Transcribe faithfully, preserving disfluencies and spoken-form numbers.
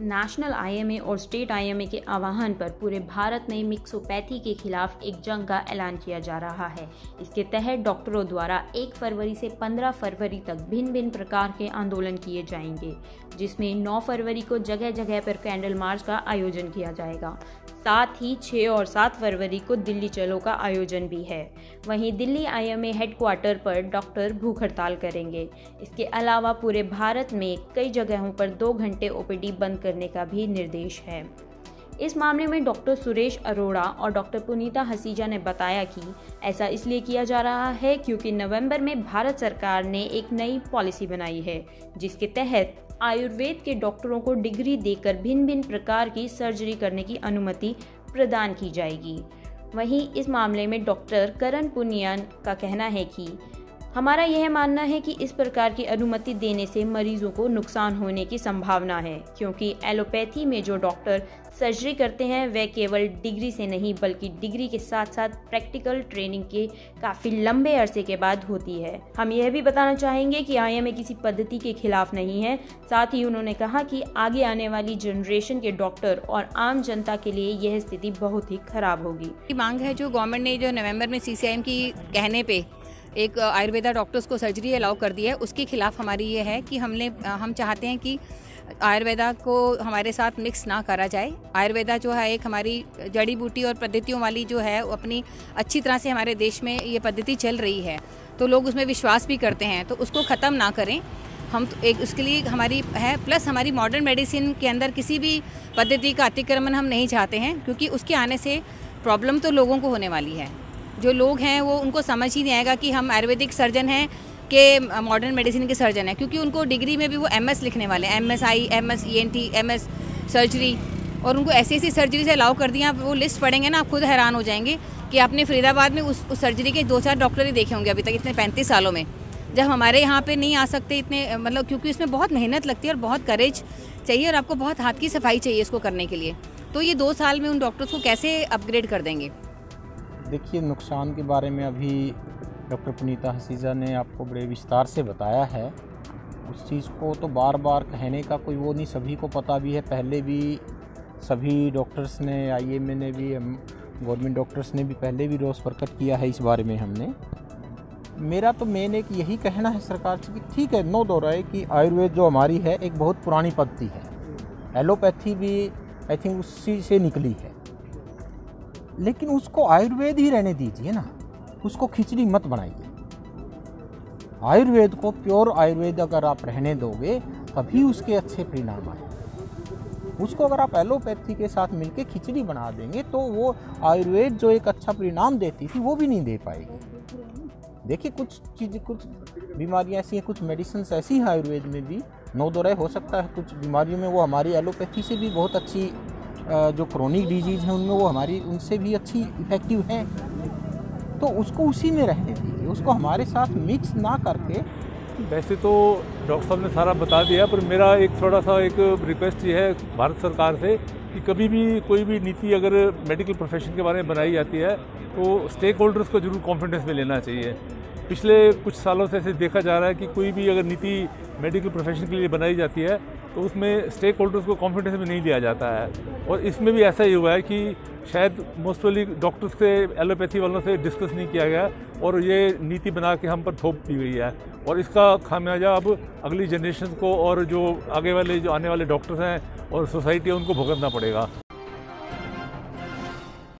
National IMA और state IMA के आह्वान पर पूरे भारत में मिक्सोपैथी के खिलाफ एक जंग का ऐलान किया जा रहा है। इसके तहत डॉक्टरों द्वारा एक फरवरी से पंद्रह फरवरी तक भिन्न भिन्न प्रकार के आंदोलन किए जाएंगे, जिसमें नौ फरवरी को जगह जगह पर कैंडल मार्च का आयोजन किया जाएगा। साथ ही छह और सात फरवरी को दिल्ली चलो का आयोजन भी है। वहीं दिल्ली आईएमए हेडक्वार्टर पर डॉक्टर भूख हड़ताल करेंगे। इसके अलावा पूरे भारत में कई जगहों पर दो घंटे ओपीडी बंद करने का भी निर्देश है। इस मामले में डॉक्टर सुरेश अरोड़ा और डॉक्टर पुनीता हसीजा ने बताया कि ऐसा इसलिए किया जा रहा है क्योंकि नवंबर में भारत सरकार ने एक नई पॉलिसी बनाई है, जिसके तहत आयुर्वेद के डॉक्टरों को डिग्री देकर भिन्न भिन्न प्रकार की सर्जरी करने की अनुमति प्रदान की जाएगी। वहीं इस मामले में डॉक्टर करण पुनियान का कहना है कि हमारा यह मानना है कि इस प्रकार की अनुमति देने से मरीजों को नुकसान होने की संभावना है, क्योंकि एलोपैथी में जो डॉक्टर सर्जरी करते हैं वे केवल डिग्री से नहीं बल्कि डिग्री के साथ साथ प्रैक्टिकल ट्रेनिंग के काफ़ी लंबे अरसे के बाद होती है। हम यह भी बताना चाहेंगे कि आईएमए किसी पद्धति के खिलाफ नहीं है। साथ ही उन्होंने कहा कि आगे आने वाली जनरेशन के डॉक्टर और आम जनता के लिए यह स्थिति बहुत ही खराब होगी। मांग है जो गवर्नमेंट ने जो नवम्बर में सीसीआईएन की कहने पर एक आयुर्वेदा डॉक्टर्स को सर्जरी अलाउ कर दी है, उसके खिलाफ हमारी ये है कि हमने हम चाहते हैं कि आयुर्वेदा को हमारे साथ मिक्स ना करा जाए। आयुर्वेदा जो है एक हमारी जड़ी बूटी और पद्धतियों वाली जो है वो अपनी अच्छी तरह से हमारे देश में ये पद्धति चल रही है, तो लोग उसमें विश्वास भी करते हैं, तो उसको ख़त्म ना करें। हम तो एक उसके लिए हमारी है, प्लस हमारी मॉडर्न मेडिसिन के अंदर किसी भी पद्धति का अतिक्रमण हम नहीं चाहते हैं, क्योंकि उसके आने से प्रॉब्लम तो लोगों को होने वाली है। जो लोग हैं वो उनको समझ ही नहीं आएगा कि हम आयुर्वेदिक सर्जन हैं कि मॉडर्न मेडिसिन के सर्जन हैं, क्योंकि उनको डिग्री में भी वो एमएस लिखने वाले हैं, MS eye, MS ENT, MS surgery, और उनको ऐसी ऐसी सर्जरी से अलाउ कर दिया। आप वो लिस्ट पढ़ेंगे ना, आप खुद हैरान हो जाएंगे कि आपने फरीदाबाद में उस, उस सर्जरी के दो चार डॉक्टर ही देखे होंगे अभी तक इतने पैंतीस सालों में, जब हमारे यहाँ पे नहीं आ सकते इतने, मतलब क्योंकि इसमें बहुत मेहनत लगती है और बहुत करेज चाहिए और आपको बहुत हाथ की सफाई चाहिए इसको करने के लिए। तो ये दो साल में उन डॉक्टर्स को कैसे अपग्रेड कर देंगे। देखिए, नुकसान के बारे में अभी डॉक्टर पुनीता हसीजा ने आपको बड़े विस्तार से बताया है। उस चीज़ को तो बार बार कहने का कोई वो नहीं, सभी को पता भी है। पहले भी सभी डॉक्टर्स ने, आईएमए ने भी, गवर्नमेंट डॉक्टर्स ने भी पहले भी रोस प्रकट किया है इस बारे में। हमने मेरा तो मेन एक यही कहना है सरकार से कि ठीक है, नो दो राय कि आयुर्वेद जो हमारी है एक बहुत पुरानी पद्धति है, एलोपैथी भी आई थिंक उसी से निकली है, लेकिन उसको आयुर्वेद ही रहने दीजिए ना, उसको खिचड़ी मत बनाइए। आयुर्वेद को प्योर आयुर्वेद अगर आप रहने दोगे तभी उसके अच्छे परिणाम आए। उसको अगर आप एलोपैथी के साथ मिलके खिचड़ी बना देंगे तो वो आयुर्वेद जो एक अच्छा परिणाम देती थी वो भी नहीं दे पाएगी। देखिए, कुछ चीज़, कुछ बीमारियाँ ऐसी हैं, कुछ मेडिसिन ऐसी हैं आयुर्वेद में भी, नौ दो रहे हो सकता है कुछ बीमारियों में वो हमारी एलोपैथी से भी बहुत अच्छी, जो क्रोनिक डिजीज़ हैं उनमें वो हमारी उनसे भी अच्छी इफ़ेक्टिव है, तो उसको उसी में रहने दीजिए, उसको हमारे साथ मिक्स ना करके। वैसे तो डॉक्टर साहब ने सारा बता दिया, पर मेरा एक थोड़ा सा एक रिक्वेस्ट ये है भारत सरकार से कि कभी भी कोई भी नीति अगर मेडिकल प्रोफेशन के बारे में बनाई जाती है तो स्टेक होल्डर्स को जरूर कॉन्फिडेंस में लेना चाहिए। पिछले कुछ सालों से ऐसे देखा जा रहा है कि कोई भी अगर नीति मेडिकल प्रोफेशन के लिए बनाई जाती है तो उसमें स्टेक होल्डर्स को कॉन्फिडेंस में नहीं दिया जाता है, और इसमें भी ऐसा ही हुआ है कि शायद मोस्टली डॉक्टर्स से, एलोपैथी वालों से डिस्कस नहीं किया गया और ये नीति बना के हम पर थोप दी गई है, और इसका खामियाजा अब अगली जनरेशन को और जो आगे वाले जो आने वाले डॉक्टर्स हैं और सोसाइटी है उनको भुगतना पड़ेगा।